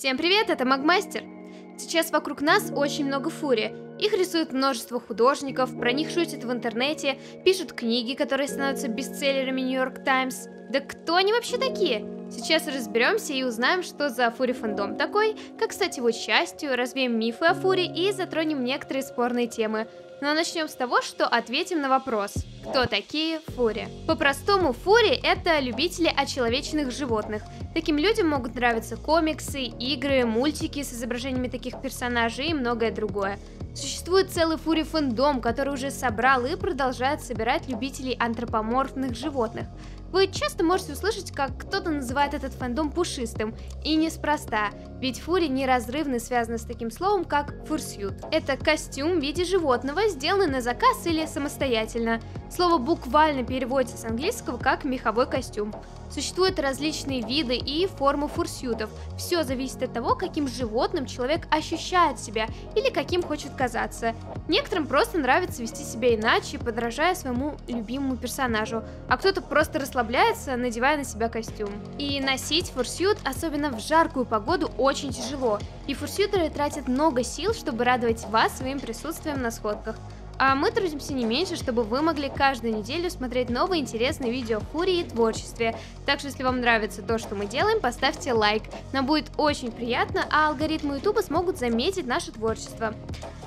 Всем привет, это Магмастер. Сейчас вокруг нас очень много фури. Их рисует множество художников, про них шутят в интернете, пишут книги, которые становятся бестселлерами Нью-Йорк Таймс. Да кто они вообще такие? Сейчас разберемся и узнаем, что за фури-фандом такой, как стать его частью, развеем мифы о фури и затронем некоторые спорные темы. Но начнем с того, что ответим на вопрос: кто такие фури? По-простому, фури — это любители очеловеченных животных. Таким людям могут нравиться комиксы, игры, мультики с изображениями таких персонажей и многое другое. Существует целый фури-фэндом, который уже собрал и продолжает собирать любителей антропоморфных животных. Вы часто можете услышать, как кто-то называет этот фэндом пушистым, и неспроста, ведь фури неразрывно связаны с таким словом, как фурсьют. Это костюм в виде животного, сделанный на заказ или самостоятельно. Слово буквально переводится с английского как «меховой костюм». Существуют различные виды и формы фурсьютов. Все зависит от того, каким животным человек ощущает себя или каким хочет казаться. Некоторым просто нравится вести себя иначе, подражая своему любимому персонажу, а кто-то просто расслабляется, надевая на себя костюм. И носить фурсьют, особенно в жаркую погоду, очень тяжело, и фурсьютеры тратят много сил, чтобы радовать вас своим присутствием на сходках. А мы трудимся не меньше, чтобы вы могли каждую неделю смотреть новые интересные видео о фури и творчестве. Так что, если вам нравится то, что мы делаем, поставьте лайк. Нам будет очень приятно, а алгоритмы Ютуба смогут заметить наше творчество.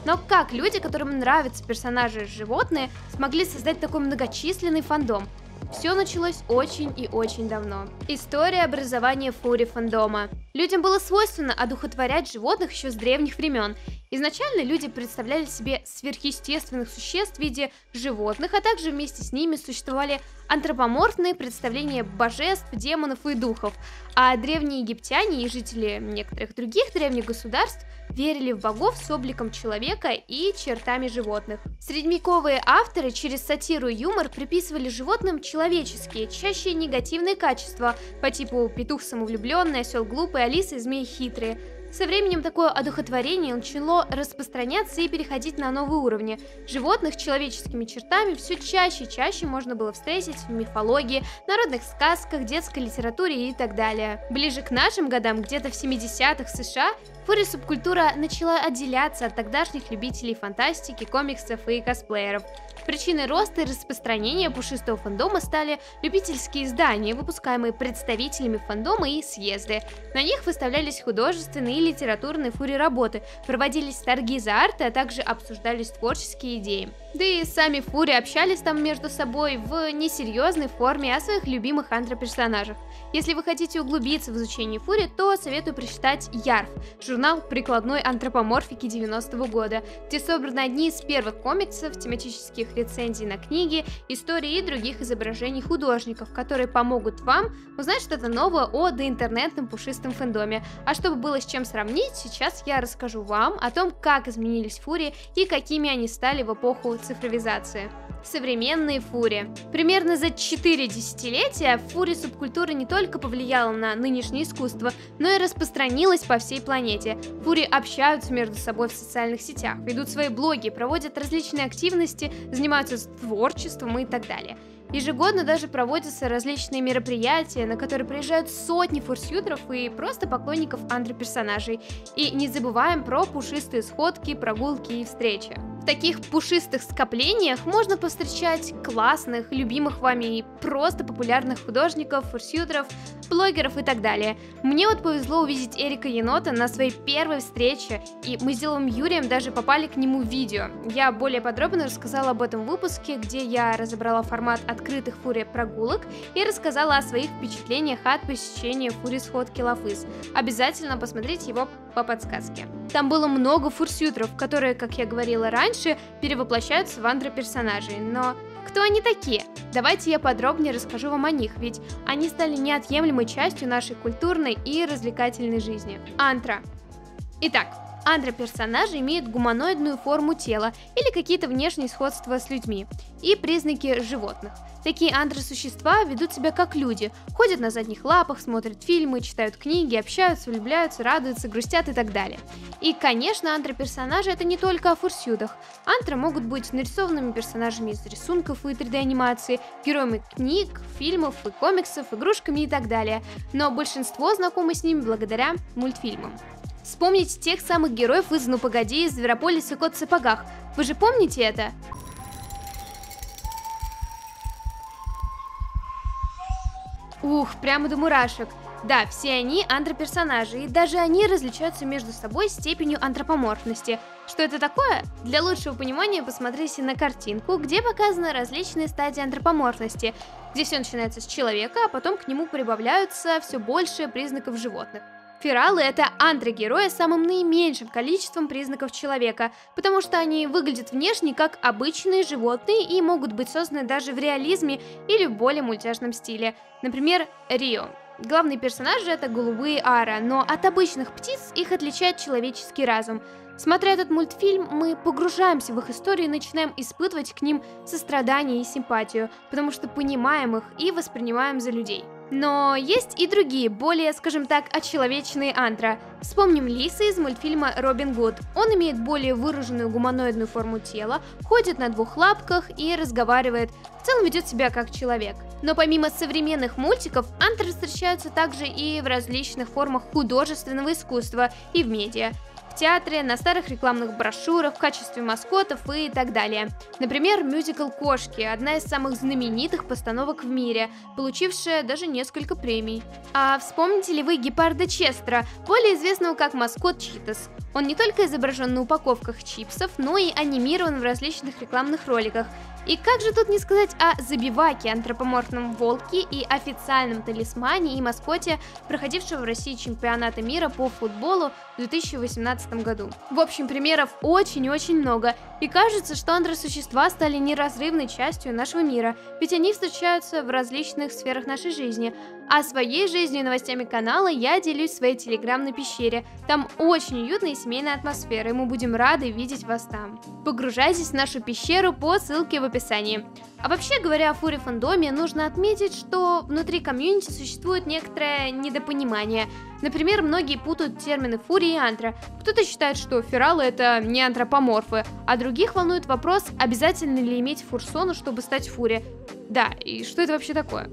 Но как люди, которым нравятся персонажи и животные, смогли создать такой многочисленный фандом? Все началось очень и очень давно. История образования фури-фандома. Людям было свойственно одухотворять животных еще с древних времен. Изначально люди представляли себе сверхъестественных существ в виде животных, а также вместе с ними существовали антропоморфные представления божеств, демонов и духов. А древние египтяне и жители некоторых других древних государств верили в богов с обликом человека и чертами животных. Средневековые авторы через сатиру и юмор приписывали животным человеческие, чаще негативные качества по типу петух самовлюбленный, осел глупый, алиса и змеи хитрые. Со временем такое одухотворение начало распространяться и переходить на новые уровни. Животных с человеческими чертами все чаще и чаще можно было встретить в мифологии, народных сказках, детской литературе и так далее. Ближе к нашим годам, где-то в 70-х в США, фури-субкультура начала отделяться от тогдашних любителей фантастики, комиксов и косплееров. Причиной роста и распространения пушистого фандома стали любительские издания, выпускаемые представителями фандома и съезды. На них выставлялись художественные и литературные фури-работы, проводились торги за арты, а также обсуждались творческие идеи. Да и сами фури общались там между собой в несерьезной форме о своих любимых антроперсонажах. Если вы хотите углубиться в изучение фури, то советую прочитать YARF, журнал прикладной антропоморфики 90-го года, где собраны одни из первых комиксов, тематических рецензий на книги, истории и других изображений художников, которые помогут вам узнать что-то новое о доинтернетном пушистом фэндоме. А чтобы было с чем сравнить, сейчас я расскажу вам о том, как изменились фури и какими они стали в эпоху цифровизации. Современные фури. Примерно за 4 десятилетия фури-субкультура не только повлияла на нынешнее искусство, но и распространилась по всей планете. Фури общаются между собой в социальных сетях, ведут свои блоги, проводят различные активности, занимаются творчеством и так далее. Ежегодно даже проводятся различные мероприятия, на которые приезжают сотни фурсьютеров и просто поклонников антроперсонажей. И не забываем про пушистые сходки, прогулки и встречи. В таких пушистых скоплениях можно повстречать классных, любимых вами и просто популярных художников, фурсьютеров, блогеров и так далее. Мне вот повезло увидеть Эрика Енота на своей первой встрече, и мы с Диловым Юрием даже попали к нему в видео. Я более подробно рассказала об этом в выпуске, где я разобрала формат открытых фури-прогулок и рассказала о своих впечатлениях от посещения фури-сходки Лафыз. Обязательно посмотрите его по подсказке. Там было много фурсьютеров, которые, как я говорила раньше, перевоплощаются в антроперсонажей. Но кто они такие? Давайте я подробнее расскажу вам о них, ведь они стали неотъемлемой частью нашей культурной и развлекательной жизни. Антро. Итак, Андроперсонажи имеют гуманоидную форму тела или какие-то внешние сходства с людьми и признаки животных. Такие андросущества ведут себя как люди, ходят на задних лапах, смотрят фильмы, читают книги, общаются, влюбляются, радуются, грустят и так далее. И, конечно, андроперсонажи — это не только о фурсюдах. Антро могут быть нарисованными персонажами из рисунков и 3D-анимации, героями книг, фильмов и комиксов, игрушками и так далее, но большинство знакомы с ними благодаря мультфильмам. Вспомните тех самых героев из «Ну погоди», «Зверополис» и «Кот в сапогах». Вы же помните это? Ух, прямо до мурашек. Да, все они андроперсонажи, и даже они различаются между собой степенью антропоморфности. Что это такое? Для лучшего понимания посмотрите на картинку, где показаны различные стадии антропоморфности, где все начинается с человека, а потом к нему прибавляются все больше признаков животных. Фералы — это андрогерои с самым наименьшим количеством признаков человека, потому что они выглядят внешне как обычные животные и могут быть созданы даже в реализме или в более мультяшном стиле. Например, Рио. Главные персонажи — это голубые ара, но от обычных птиц их отличает человеческий разум. Смотря этот мультфильм, мы погружаемся в их историю и начинаем испытывать к ним сострадание и симпатию, потому что понимаем их и воспринимаем за людей. Но есть и другие, более, скажем так, очеловеченные антро. Вспомним лисы из мультфильма «Робин Гуд». Он имеет более выраженную гуманоидную форму тела, ходит на двух лапках и разговаривает. В целом ведет себя как человек. Но помимо современных мультиков, антро встречаются также и в различных формах художественного искусства и в медиа. В театре, на старых рекламных брошюрах, в качестве маскотов и так далее. Например, мюзикл «Кошки» — одна из самых знаменитых постановок в мире, получившая даже несколько премий. А вспомните ли вы гепарда Честера, более известного как маскот Читас? Он не только изображен на упаковках чипсов, но и анимирован в различных рекламных роликах. И как же тут не сказать о Забиваке, антропоморфном волке и официальном талисмане и маскоте, проходившего в России чемпионата мира по футболу в 2018 году. В общем, примеров очень-очень много, и кажется, что андросущества стали неразрывной частью нашего мира, ведь они встречаются в различных сферах нашей жизни. А своей жизнью и новостями канала я делюсь в своей Telegram на пещере. Там очень уютная и семейная атмосфера, и мы будем рады видеть вас там. Погружайтесь в нашу пещеру по ссылке в описании. А вообще говоря о фури-фандоме, нужно отметить, что внутри комьюнити существует некоторое недопонимание. Например, многие путают термины фури и антро. Кто-то считает, что фералы — это не антропоморфы, а других волнует вопрос, обязательно ли иметь фурсону, чтобы стать фури. Да, и что это вообще такое?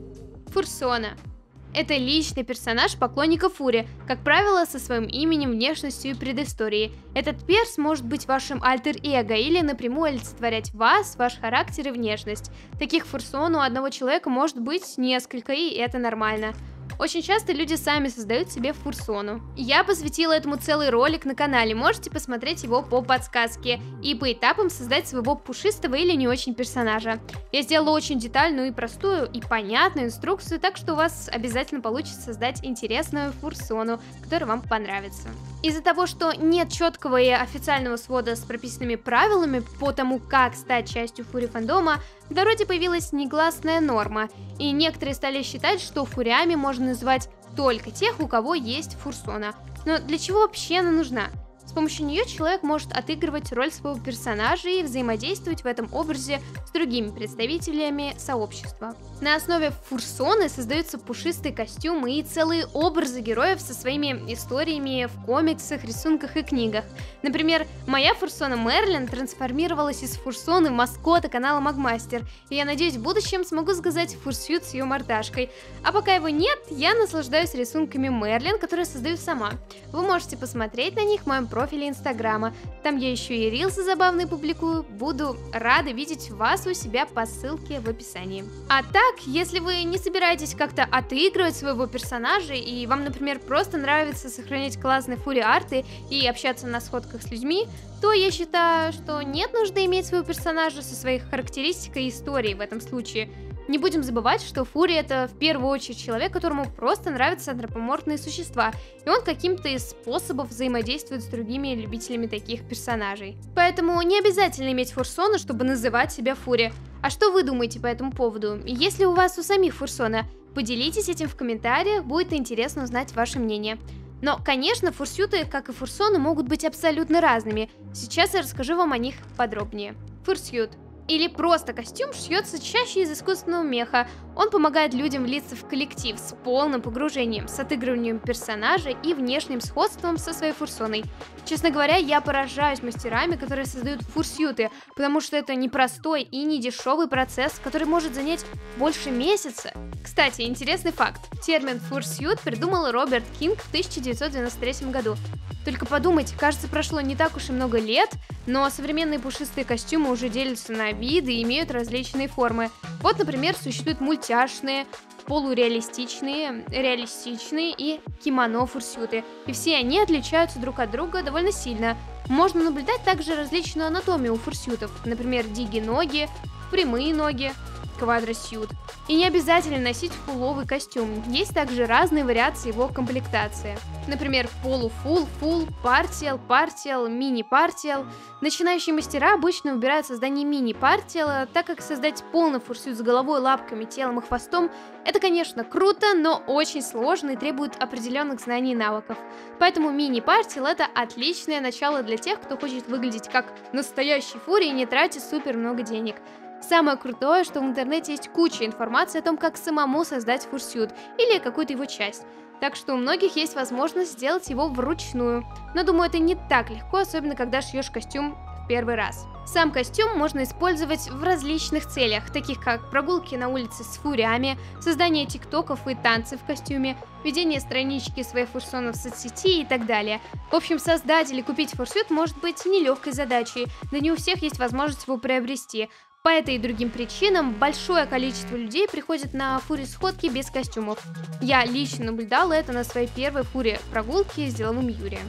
Фурсона — это личный персонаж поклонника фури, как правило, со своим именем, внешностью и предысторией. Этот перс может быть вашим альтер-эго или напрямую олицетворять вас, ваш характер и внешность. Таких фурсон у одного человека может быть несколько, и это нормально. Очень часто люди сами создают себе фурсону. Я посвятила этому целый ролик на канале, можете посмотреть его по подсказке и по этапам создать своего пушистого или не очень персонажа. Я сделала очень детальную и простую и понятную инструкцию, так что у вас обязательно получится создать интересную фурсону, которая вам понравится. Из-за того, что нет четкого и официального свода с прописанными правилами по тому, как стать частью фури-фандома, в народе появилась негласная норма, и некоторые стали считать, что фурями можно называть только тех, у кого есть фурсона. Но для чего вообще она нужна? С помощью нее человек может отыгрывать роль своего персонажа и взаимодействовать в этом образе с другими представителями сообщества. На основе фурсоны создаются пушистые костюмы и целые образы героев со своими историями в комиксах, рисунках и книгах. Например, моя фурсона Мерлин трансформировалась из фурсоны в маскота канала Магмастер, и я надеюсь, в будущем смогу сказать фурсют с ее мордашкой. А пока его нет, я наслаждаюсь рисунками Мерлин, которые создаю сама. Вы можете посмотреть на них в моем профиле Инстаграма. Там я еще и рилсы забавные публикую. Буду рада видеть вас у себя по ссылке в описании. А так, если вы не собираетесь как-то отыгрывать своего персонажа и вам, например, просто нравится сохранять классные фури-арты и общаться на сходках с людьми, то я считаю, что нет нужды иметь своего персонажа со своей характеристикой и историей в этом случае. Не будем забывать, что фури — это в первую очередь человек, которому просто нравятся антропоморфные существа, и он каким-то из способов взаимодействует с другими любителями таких персонажей. Поэтому не обязательно иметь фурсону, чтобы называть себя фури. А что вы думаете по этому поводу? Если у вас у самих фурсона, поделитесь этим в комментариях, будет интересно узнать ваше мнение. Но, конечно, фурсюты, как и фурсоны, могут быть абсолютно разными. Сейчас я расскажу вам о них подробнее. Фурсют, или просто костюм, шьется чаще из искусственного меха. Он помогает людям влиться в коллектив с полным погружением, с отыгрыванием персонажа и внешним сходством со своей фурсоной. Честно говоря, я поражаюсь мастерами, которые создают фурсюты, потому что это непростой и недешевый процесс, который может занять больше месяца. Кстати, интересный факт. Термин «фурсют» придумал Роберт Кинг в 1993 году. Только подумайте, кажется, прошло не так уж и много лет, но современные пушистые костюмы уже делятся на виды и имеют различные формы. Вот, например, существуют мультяшные, полуреалистичные, реалистичные и кимоно-фурсюты. И все они отличаются друг от друга довольно сильно. Можно наблюдать также различную анатомию у фурсютов, например, диги-ноги, прямые ноги, квадросьют. И не обязательно носить фулловый костюм, есть также разные вариации его комплектации. Например, полуфул, фул, партиал, партиал, мини-партиал. Начинающие мастера обычно выбирают создание мини-партиала, так как создать полный фурсют с головой, лапками, телом и хвостом – это, конечно, круто, но очень сложно и требует определенных знаний и навыков. Поэтому мини-партиал – это отличное начало для тех, кто хочет выглядеть как настоящий фури и не тратить супер много денег. Самое крутое, что в интернете есть куча информации о том, как самому создать фурсют или какую-то его часть. Так что у многих есть возможность сделать его вручную. Но думаю, это не так легко, особенно когда шьешь костюм в первый раз. Сам костюм можно использовать в различных целях, таких как прогулки на улице с фурями, создание тиктоков и танцы в костюме, ведение странички своих фурсонов в соцсети и так далее. В общем, создать или купить фурсют может быть нелегкой задачей, да не у всех есть возможность его приобрести. По этой и другим причинам большое количество людей приходит на фури-сходки без костюмов. Я лично наблюдала это на своей первой фури-прогулке с Диловым Юрием.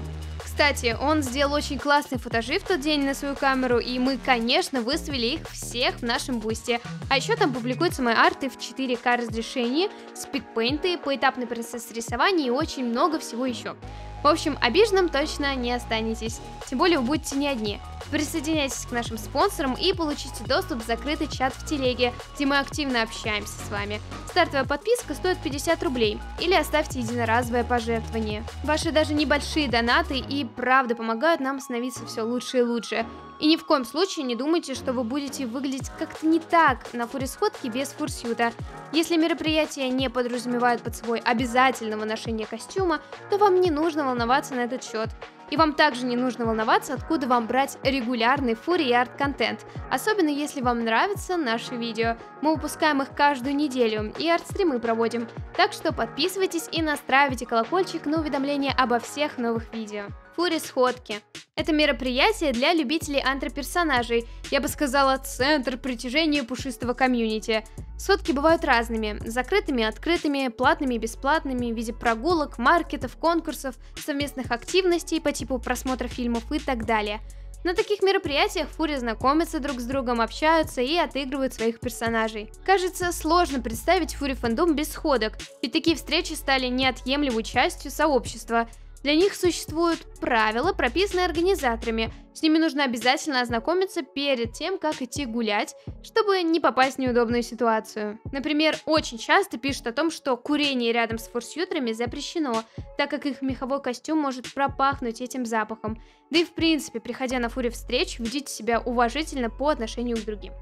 Кстати, он сделал очень классный фотожи в тот день на свою камеру, и мы, конечно, выставили их всех в нашем бусте. А еще там публикуются мои арты в 4К разрешении, спидпейнты, поэтапный процесс рисования и очень много всего еще. В общем, обиженным точно не останетесь, тем более вы будете не одни. Присоединяйтесь к нашим спонсорам и получите доступ в закрытый чат в Телеге, где мы активно общаемся с вами. Стартовая подписка стоит 50 рублей, или оставьте единоразовое пожертвование. Ваши даже небольшие донаты и правда помогают нам становиться все лучше и лучше. И ни в коем случае не думайте, что вы будете выглядеть как-то не так на фурисходке без фурсюта. Если мероприятие не подразумевает под собой обязательного ношения костюма, то вам не нужно волноваться на этот счет. И вам также не нужно волноваться, откуда вам брать регулярный фури и арт-контент, особенно если вам нравятся наши видео. Мы выпускаем их каждую неделю и арт-стримы проводим, так что подписывайтесь и настраивайте колокольчик на уведомления обо всех новых видео. Фури-сходки. Это мероприятие для любителей антроперсонажей, я бы сказала, центр притяжения пушистого комьюнити. Сходки бывают разными – закрытыми, открытыми, платными и бесплатными, в виде прогулок, маркетов, конкурсов, совместных активностей по типу просмотра фильмов и так далее. На таких мероприятиях фури знакомятся друг с другом, общаются и отыгрывают своих персонажей. Кажется, сложно представить фури-фандом без сходок, ведь такие встречи стали неотъемлемой частью сообщества. Для них существуют правила, прописанные организаторами, с ними нужно обязательно ознакомиться перед тем, как идти гулять, чтобы не попасть в неудобную ситуацию. Например, очень часто пишут о том, что курение рядом с фурсютерами запрещено, так как их меховой костюм может пропахнуть этим запахом. Да и в принципе, приходя на фури-встреч, ведите себя уважительно по отношению к другим.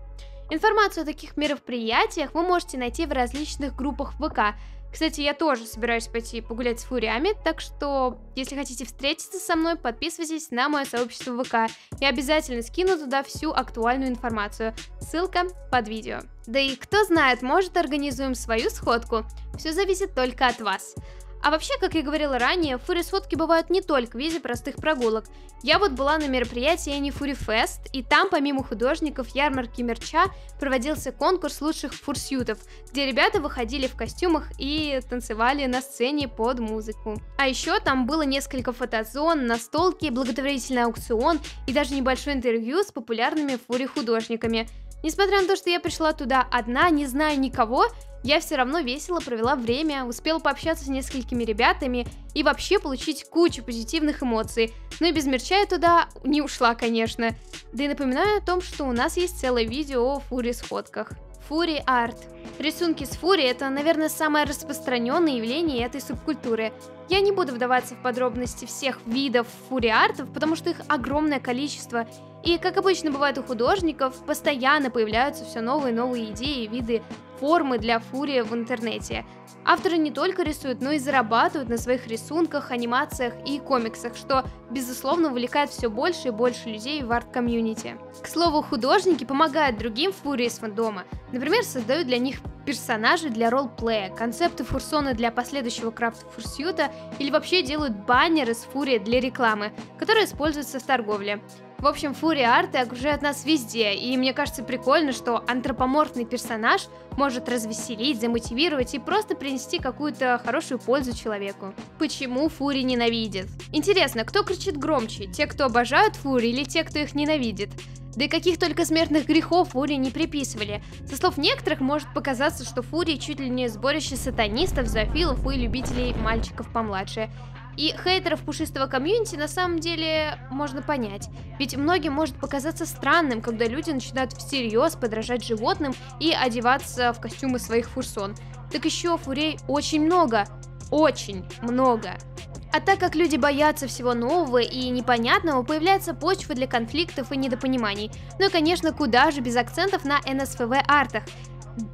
Информацию о таких мероприятиях вы можете найти в различных группах ВК. Кстати, я тоже собираюсь пойти погулять с фурями, так что, если хотите встретиться со мной, подписывайтесь на мое сообщество ВК. Я обязательно скину туда всю актуальную информацию. Ссылка под видео. Да и кто знает, может, организуем свою сходку. Все зависит только от вас. А вообще, как я говорила ранее, фури-сходки бывают не только в виде простых прогулок. Я вот была на мероприятии Анифурри Фест, и там, помимо художников, ярмарки мерча, проводился конкурс лучших фурсютов, где ребята выходили в костюмах и танцевали на сцене под музыку. А еще там было несколько фотозон, настолки, благотворительный аукцион и даже небольшое интервью с популярными фури-художниками. Несмотря на то, что я пришла туда одна, не зная никого, я все равно весело провела время, успела пообщаться с несколькими ребятами и вообще получить кучу позитивных эмоций. Но и без мерча я туда не ушла, конечно. Да и напоминаю о том, что у нас есть целое видео о фури-сходках. Фури-арт. Рисунки с фури – это, наверное, самое распространенное явление этой субкультуры. Я не буду вдаваться в подробности всех видов фури-артов, потому что их огромное количество, и, как обычно бывает у художников, постоянно появляются все новые и новые идеи и виды формы для фури в интернете. Авторы не только рисуют, но и зарабатывают на своих рисунках, анимациях и комиксах, что, безусловно, увлекает все больше и больше людей в арт-комьюнити. К слову, художники помогают другим фури из фандома. Например, создают для них персонажей для ролл-плея, концепты фурсона для последующего крафт-фурсьюта или вообще делают баннеры с фури для рекламы, которые используются в торговле. В общем, фури-арты окружают нас везде, и мне кажется прикольно, что антропоморфный персонаж может развеселить, замотивировать и просто принести какую-то хорошую пользу человеку. Почему фури ненавидят? Интересно, кто кричит громче, те, кто обожают фури, или те, кто их ненавидит? Да и каких только смертных грехов фури не приписывали. Со слов некоторых может показаться, что фури чуть ли не сборище сатанистов, зоофилов и любителей мальчиков помладше. И хейтеров пушистого комьюнити на самом деле можно понять, ведь многим может показаться странным, когда люди начинают всерьез подражать животным и одеваться в костюмы своих фурсон. Так еще фурей очень много, очень много. А так как люди боятся всего нового и непонятного, появляется почва для конфликтов и недопониманий. Ну и, конечно, куда же без акцентов на НСФВ-артах.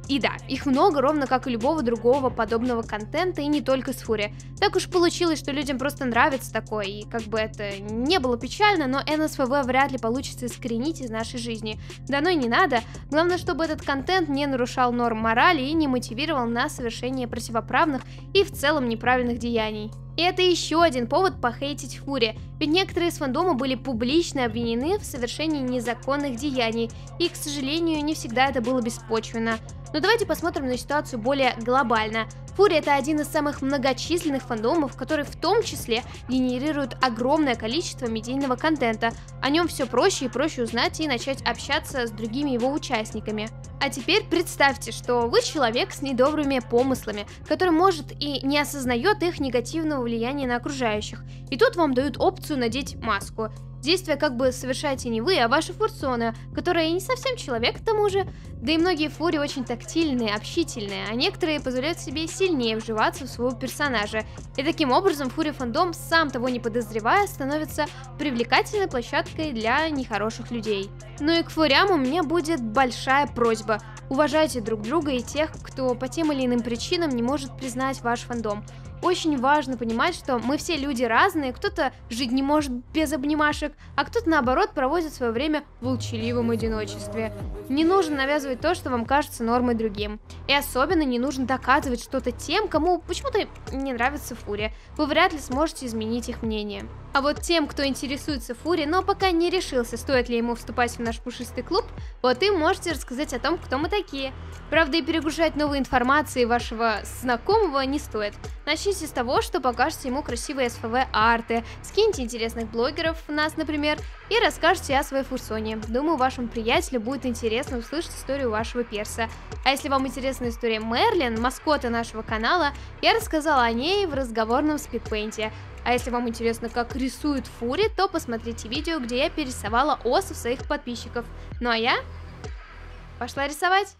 И да, их много, ровно как и любого другого подобного контента, и не только с фури. Так уж получилось, что людям просто нравится такое, и как бы это не было печально, но НСФВ вряд ли получится искоренить из нашей жизни. Да ну и не надо, главное, чтобы этот контент не нарушал норм морали и не мотивировал на совершение противоправных и в целом неправильных деяний. И это еще один повод похейтить фури, ведь некоторые из фандома были публично обвинены в совершении незаконных деяний, и, к сожалению, не всегда это было беспочвенно. Но давайте посмотрим на ситуацию более глобально. Фури — это один из самых многочисленных фандомов, которые в том числе генерируют огромное количество медийного контента. О нем все проще и проще узнать и начать общаться с другими его участниками. А теперь представьте, что вы человек с недобрыми помыслами, который может и не осознает их негативного влияния на окружающих. И тут вам дают опцию надеть маску. Действия как бы совершаете не вы, а ваши фурсоны, которые не совсем человек к тому же. Да и многие фури очень тактильные, общительные, а некоторые позволяют себе сильнее вживаться в своего персонажа. И таким образом фури-фандом, сам того не подозревая, становится привлекательной площадкой для нехороших людей. Ну и к фурям у меня будет большая просьба. Уважайте друг друга и тех, кто по тем или иным причинам не может признать ваш фандом. Очень важно понимать, что мы все люди разные, кто-то жить не может без обнимашек, а кто-то наоборот проводит свое время в молчаливом одиночестве. Не нужно навязывать то, что вам кажется нормой другим. И особенно не нужно доказывать что-то тем, кому почему-то не нравится фури. Вы вряд ли сможете изменить их мнение. А вот тем, кто интересуется фури, но пока не решился, стоит ли ему вступать в наш пушистый клуб, вот и можете рассказать о том, кто мы такие. Правда, и перегружать новой информацией вашего знакомого не стоит. Начните с того, что покажете ему красивые СФВ-арты, скиньте интересных блогеров, нас, например, и расскажете о своей фурсоне. Думаю, вашему приятелю будет интересно услышать историю вашего перса. А если вам интересна история Мерлин, маскота нашего канала, я рассказала о ней в разговорном спидпейнте. А если вам интересно, как рисуют фури, то посмотрите видео, где я перерисовала осов своих подписчиков. Ну а я пошла рисовать!